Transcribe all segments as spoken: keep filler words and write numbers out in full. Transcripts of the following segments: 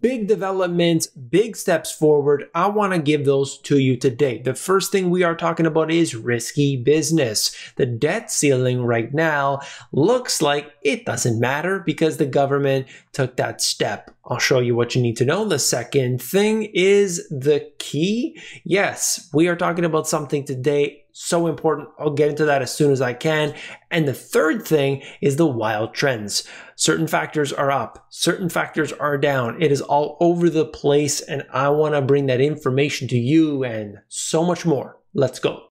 big developments, big steps forward. I want to give those to you today. The first thing we are talking about is risky business. The debt ceiling right now looks like it doesn't matter because the government took that step. I'll show you what you need to know. The second thing is the key. Yes, we are talking about something today so important. I'll get into that as soon as I can. And the third thing is the wild trends. Certain factors are up, certain factors are down. It is all over the place, and I want to bring that information to you and so much more. Let's go.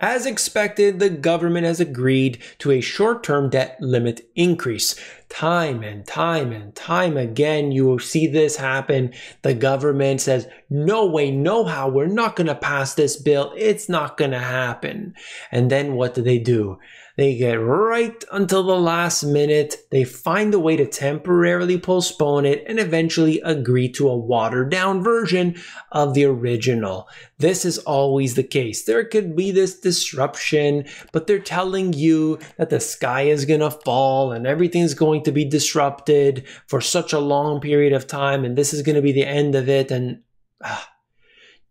As expected, the government has agreed to a short-term debt limit increase. Time and time and time again, you will see this happen. The government says, no way, no how, we're not going to pass this bill. It's not going to happen. And then what do they do? They get right until the last minute. They find a way to temporarily postpone it and eventually agree to a watered down version of the original. This is always the case. There could be this disruption, but they're telling you that the sky is going to fall and everything's going to be disrupted for such a long period of time, and this is going to be the end of it, and uh,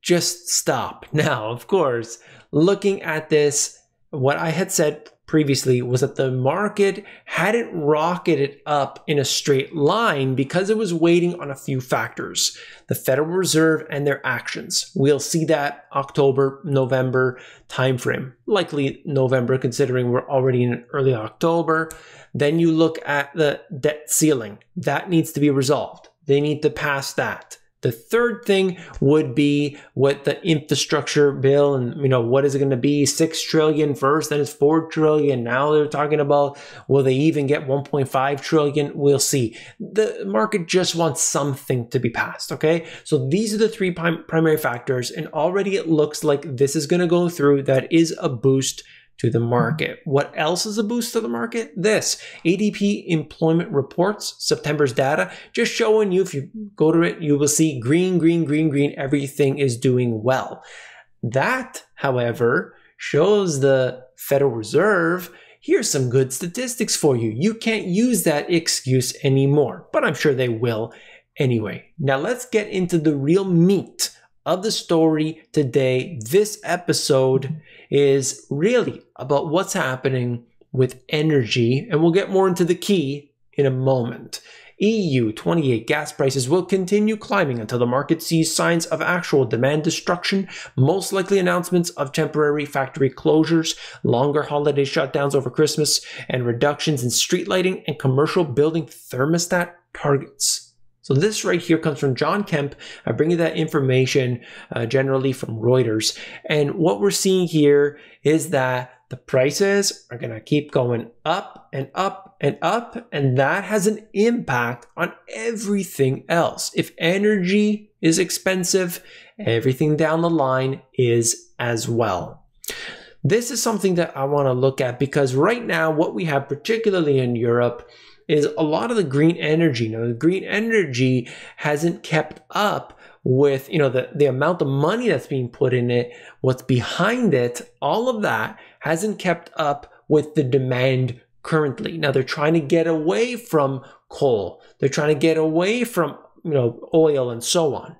just stop. Now, of course, looking at this, what I had said previously was that the market hadn't rocketed up in a straight line because it was waiting on a few factors, the Federal Reserve and their actions. We'll see that October, November timeframe, likely November considering we're already in early October. Then you look at the debt ceiling. That needs to be resolved. They need to pass that. The third thing would be what the infrastructure bill, and you know, what is it going to be? six trillion first, then it's four trillion. Now they're talking about, will they even get one point five trillion? We'll see. The market just wants something to be passed, okay? So these are the three prim primary factors, and already it looks like this is going to go through. That is a boost to the market. What else is a boost to the market? This A D P employment reports, September's data, just showing you, if you go to it, you will see green, green, green, green, everything is doing well. That, however, shows the Federal Reserve, here's some good statistics for you. You can't use that excuse anymore, but I'm sure they will anyway. Now let's get into the real meat of the story today. This episode is really about what's happening with energy, and we'll get more into the key in a moment. E U twenty-eight gas prices will continue climbing until the market sees signs of actual demand destruction, most likely announcements of temporary factory closures, longer holiday shutdowns over Christmas, and reductions in street lighting and commercial building thermostat targets. So this right here comes from John Kemp. I bring you that information uh, generally from Reuters. And what we're seeing here is that the prices are going to keep going up and up and up, and that has an impact on everything else. If energy is expensive, everything down the line is as well. This is something that I want to look at because right now what we have, particularly in Europe, is a lot of the green energy. Now, the green energy hasn't kept up with, you know, the, the amount of money that's being put in it, what's behind it, all of that hasn't kept up with the demand currently. Now, they're trying to get away from coal. They're trying to get away from, you know, oil and so on.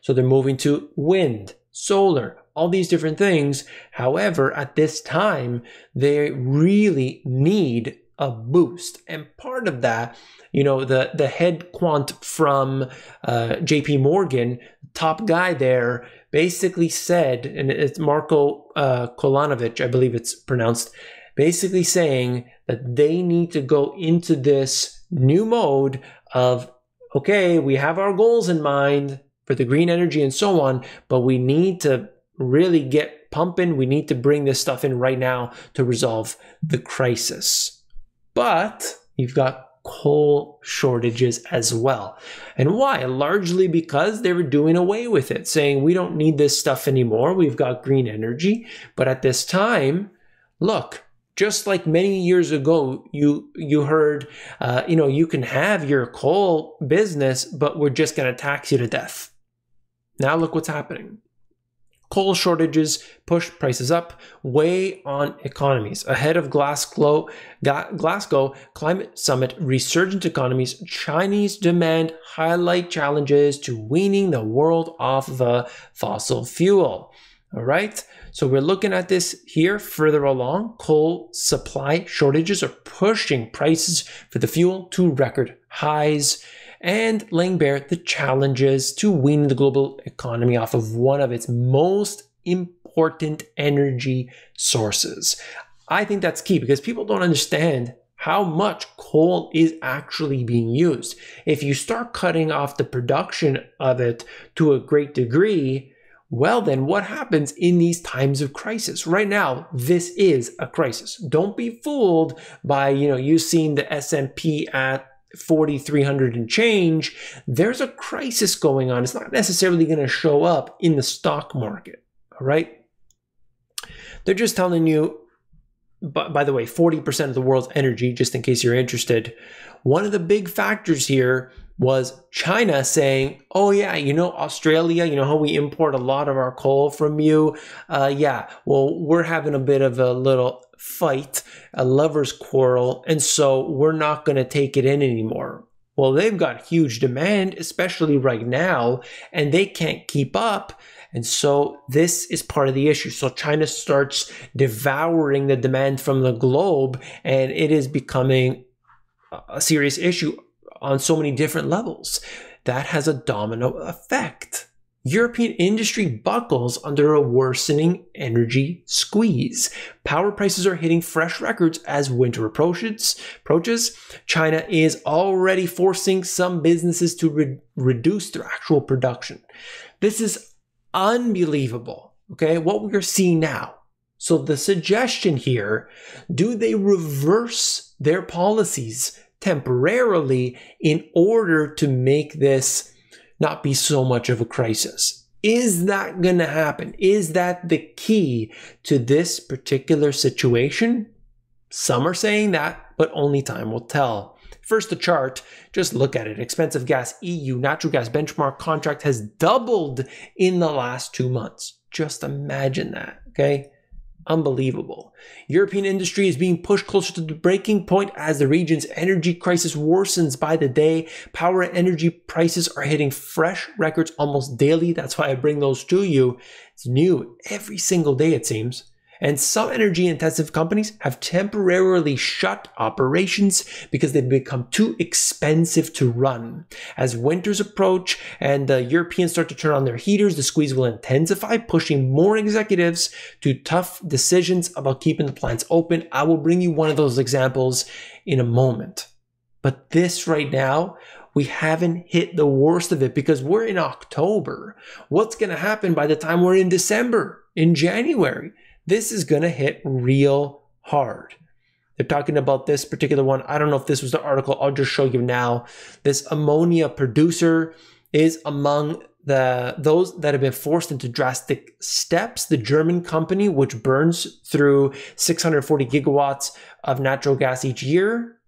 So they're moving to wind, solar, all these different things. However, at this time, they really need a boost, and part of that, you know, the the head quant from uh, J P Morgan, top guy there, basically said, and it's Marko uh, Kolanovic, I believe it's pronounced, basically saying that they need to go into this new mode of, okay, we have our goals in mind for the green energy and so on, but we need to really get pumping. We need to bring this stuff in right now to resolve the crisis. But you've got coal shortages as well. And why? Largely because they were doing away with it, saying we don't need this stuff anymore. We've got green energy. But at this time, look, just like many years ago, you you heard, uh, you know, you can have your coal business, but we're just going to tax you to death. Now look what's happening. Coal shortages push prices up, weigh on economies. Ahead of Glasgow, Glasgow Climate Summit, resurgent economies, Chinese demand highlight challenges to weaning the world off the fossil fuel. All right, so we're looking at this here further along. Coal supply shortages are pushing prices for the fuel to record highs and laying bare the challenges to wean the global economy off of one of its most important energy sources. I think that's key because people don't understand how much coal is actually being used. If you start cutting off the production of it to a great degree, well then what happens in these times of crisis? Right now, this is a crisis. Don't be fooled by, you know, you've seen the S and P at forty-three hundred and change. There's a crisis going on. It's not necessarily going to show up in the stock market. All right. They're just telling you, but by the way, forty percent of the world's energy, just in case you're interested. One of the big factors here was China saying, oh yeah, you know, Australia, you know how we import a lot of our coal from you? Uh, yeah, well, we're having a bit of a little fight, a lover's quarrel, and so we're not going to take it in anymore. Well, they've got huge demand, especially right now, and they can't keep up. And so this is part of the issue. So China starts devouring the demand from the globe, and it is becoming a serious issue on so many different levels. That has a domino effect. European industry buckles under a worsening energy squeeze. Power prices are hitting fresh records as winter approaches. approaches. China is already forcing some businesses to re reduce their actual production. This is unbelievable, okay, what we're seeing now. So the suggestion here, do they reverse their policies temporarily in order to make this not be so much of a crisis? Is that going to happen? Is that the key to this particular situation? Some are saying that, but only time will tell. First, the chart, just look at it. Expensive gas, E U natural gas benchmark contract has doubled in the last two months. Just imagine that, okay? Unbelievable. European industry is being pushed closer to the breaking point as the region's energy crisis worsens by the day. Power and energy prices are hitting fresh records almost daily. That's why I bring those to you. It's new every single day, it seems. And some energy-intensive companies have temporarily shut operations because they've become too expensive to run. As winters approach and the Europeans start to turn on their heaters, the squeeze will intensify, pushing more executives to tough decisions about keeping the plants open. I will bring you one of those examples in a moment. But this right now, we haven't hit the worst of it because we're in October. What's going to happen by the time we're in December, in January? This is going to hit real hard. They're talking about this particular one. I don't know if this was the article. I'll just show you now. This ammonia producer is among the those that have been forced into drastic steps. The German company, which burns through six hundred forty gigawatts of natural gas each year,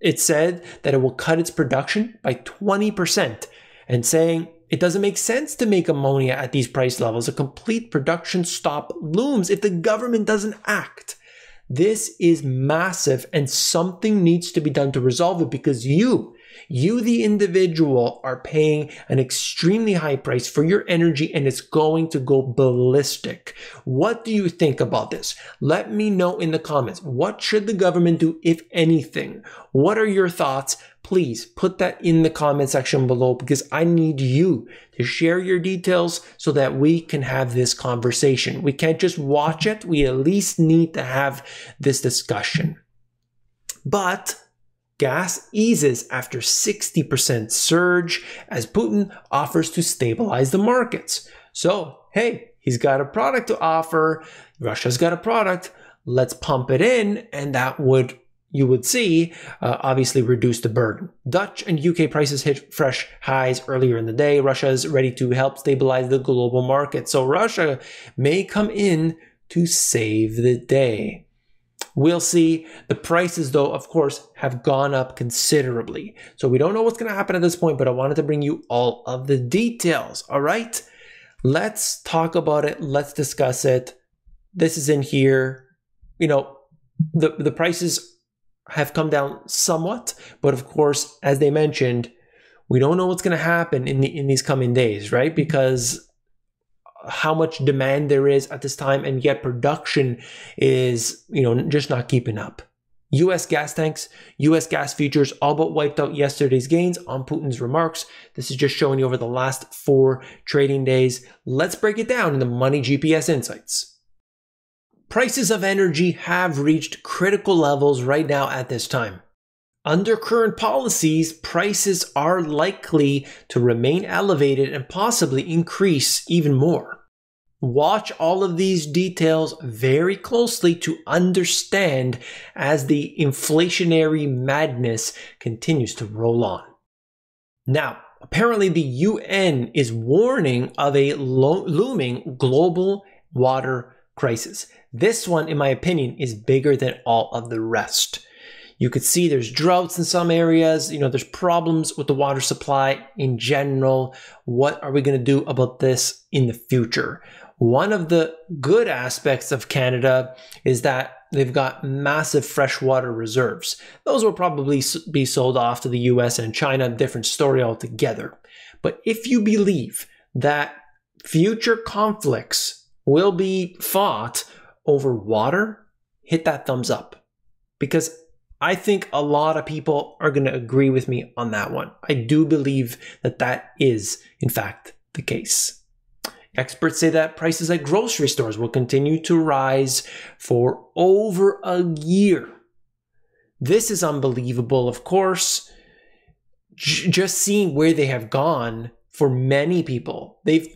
it said that it will cut its production by twenty percent and saying, it doesn't make sense to make ammonia at these price levels. A complete production stop looms if the government doesn't act. This is massive and something needs to be done to resolve it because you, you the individual, are paying an extremely high price for your energy and it's going to go ballistic. What do you think about this? Let me know in the comments. What should the government do, if anything? What are your thoughts? Please put that in the comment section below because I need you to share your details so that we can have this conversation. We can't just watch it. We at least need to have this discussion. But gas eases after sixty percent surge as Putin offers to stabilize the markets. So, hey, he's got a product to offer. Russia's got a product. Let's pump it in, and that would, you would see, uh, obviously reduce the burden. Dutch and U K prices hit fresh highs earlier in the day. Russia is ready to help stabilize the global market. So Russia may come in to save the day. We'll see. The prices, though, of course, have gone up considerably. So we don't know what's going to happen at this point, but I wanted to bring you all of the details. All right. let's talk about it. Let's discuss it. This is in here. You know, the, the prices have come down somewhat, but of course, as they mentioned, we don't know what's going to happen in the, in these coming days, right? Because how much demand there is at this time, and yet production is, you know, just not keeping up. U S gas tanks, U S gas futures all but wiped out yesterday's gains on Putin's remarks. This is just showing you over the last four trading days. Let's break it down in the Money G P S Insights. Prices of energy have reached critical levels right now at this time. Under current policies, prices are likely to remain elevated and possibly increase even more. Watch all of these details very closely to understand as the inflationary madness continues to roll on. Now, apparently the U N is warning of a looming global water crisis. This one, in my opinion, is bigger than all of the rest. You could see there's droughts in some areas. You know, there's problems with the water supply in general. What are we going to do about this in the future? One of the good aspects of Canada is that they've got massive freshwater reserves. Those will probably be sold off to the U S and China, different story altogether. But if you believe that future conflicts will be fought over water, hit that thumbs up, because I think a lot of people are going to agree with me on that one. I do believe that that is, in fact, the case. Experts say that prices at grocery stores will continue to rise for over a year. This is unbelievable, of course. J- just seeing where they have gone for many people. They've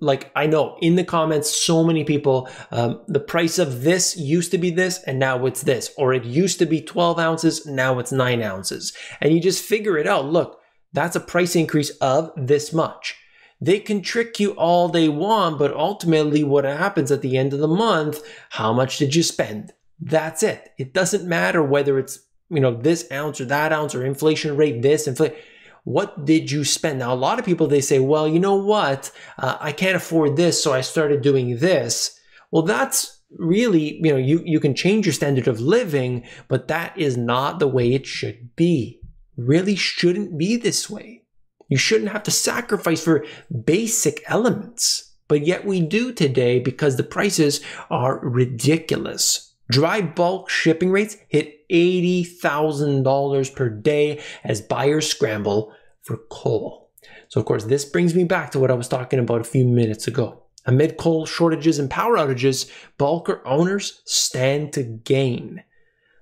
Like, I know in the comments, so many people, um, the price of this used to be this and now it's this, or it used to be twelve ounces, now it's nine ounces. And you just figure it out. Look, that's a price increase of this much. They can trick you all they want, but ultimately what happens at the end of the month, how much did you spend? That's it. It doesn't matter whether it's, you know, this ounce or that ounce or inflation rate, this inflation. What did you spend? Now, a lot of people, they say, well, you know what? Uh, I can't afford this, so I started doing this. Well, that's really, you know, you, you can change your standard of living, but that is not the way it should be. Really shouldn't be this way. You shouldn't have to sacrifice for basic elements, but yet we do today because the prices are ridiculous. Dry bulk shipping rates hit eighty thousand dollars per day as buyers scramble for coal. So of course, this brings me back to what I was talking about a few minutes ago. Amid coal shortages and power outages, bulker owners stand to gain.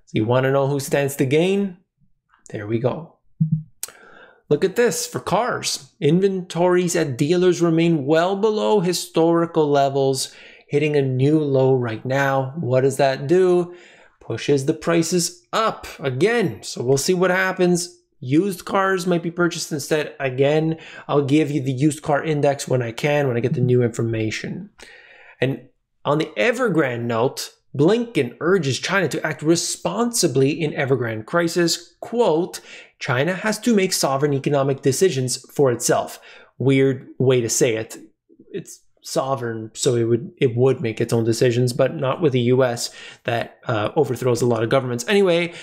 So you want to know who stands to gain? There we go. Look at this for cars. Inventories at dealers remain well below historical levels, hitting a new low right now. What does that do? Pushes the prices up again. So we'll see what happens. Used cars might be purchased instead. Again, I'll give you the used car index when I can, when I get the new information. And on the Evergrande note, Blinken urges China to act responsibly in Evergrande crisis. Quote, China has to make sovereign economic decisions for itself. Weird way to say it. It's sovereign, so it would it would make its own decisions, but not with the U S that uh, overthrows a lot of governments. Anyway,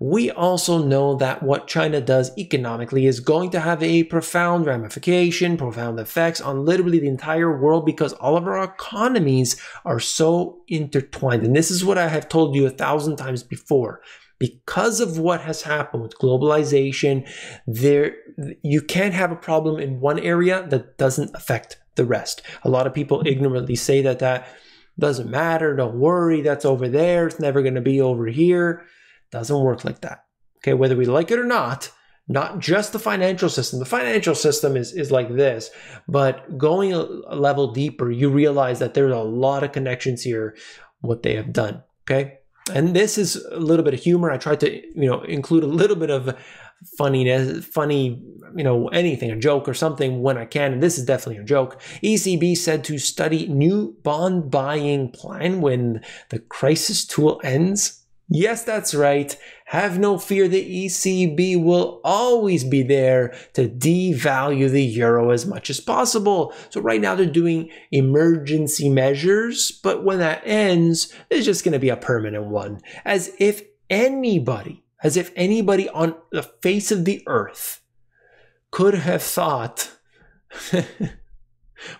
we also know that what China does economically is going to have a profound ramification, profound effects on literally the entire world, because all of our economies are so intertwined. And this is what I have told you a thousand times before. Because of what has happened with globalization, there you can't have a problem in one area that doesn't affect the rest. A lot of people ignorantly say that that doesn't matter, don't worry, that's over there, it's never going to be over here. Doesn't work like that. Okay, whether we like it or not, not just the financial system. The financial system is, is like this, but going a level deeper, you realize that there's a lot of connections here, what they have done, okay? And this is a little bit of humor. I tried to, you know, include a little bit of funniness, funny, you know, anything, a joke or something when I can. And this is definitely a joke. E C B said to study new bond buying plan when the crisis tool ends. Yes, that's right. Have no fear, the E C B will always be there to devalue the euro as much as possible. So right now they're doing emergency measures, but when that ends, it's just going to be a permanent one. As if anybody, as if anybody on the face of the earth could have thought,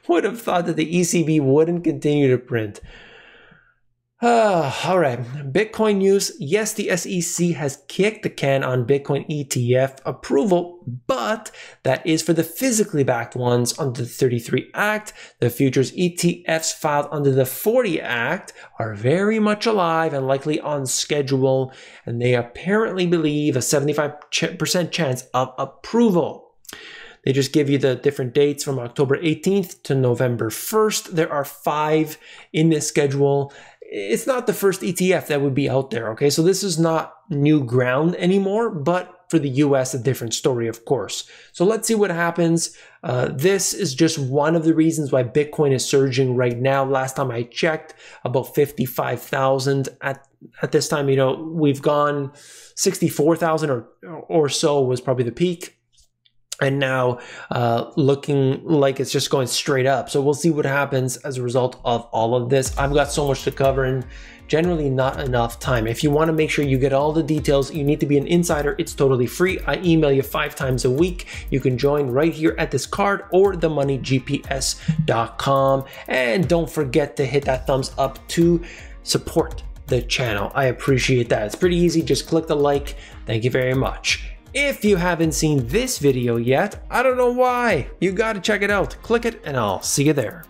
would have thought that the E C B wouldn't continue to print. Uh, all right, Bitcoin news. Yes, the S E C has kicked the can on Bitcoin E T F approval, but that is for the physically backed ones under the thirty-three Act. The futures E T Fs filed under the forty Act are very much alive and likely on schedule, and they apparently believe a seventy-five percent chance of approval. They just give you the different dates from October eighteenth to November first. There are five in this schedule. It's not the first E T F that would be out there, okay? So this is not new ground anymore, but for the U S, a different story, of course. So let's see what happens. Uh, this is just one of the reasons why Bitcoin is surging right now. Last time I checked, about fifty-five thousand. At, at this time, you know, we've gone sixty-four thousand or, or so was probably the peak. And now uh, looking like it's just going straight up. So we'll see what happens as a result of all of this. I've got so much to cover and generally not enough time. If you want to make sure you get all the details, you need to be an insider. It's totally free. I email you five times a week. You can join right here at this card or the money G P S dot com. And don't forget to hit that thumbs up to support the channel. I appreciate that. It's pretty easy. Just click the like. Thank you very much. If you haven't seen this video yet, I don't know why. You gotta check it out. Click it and I'll see you there.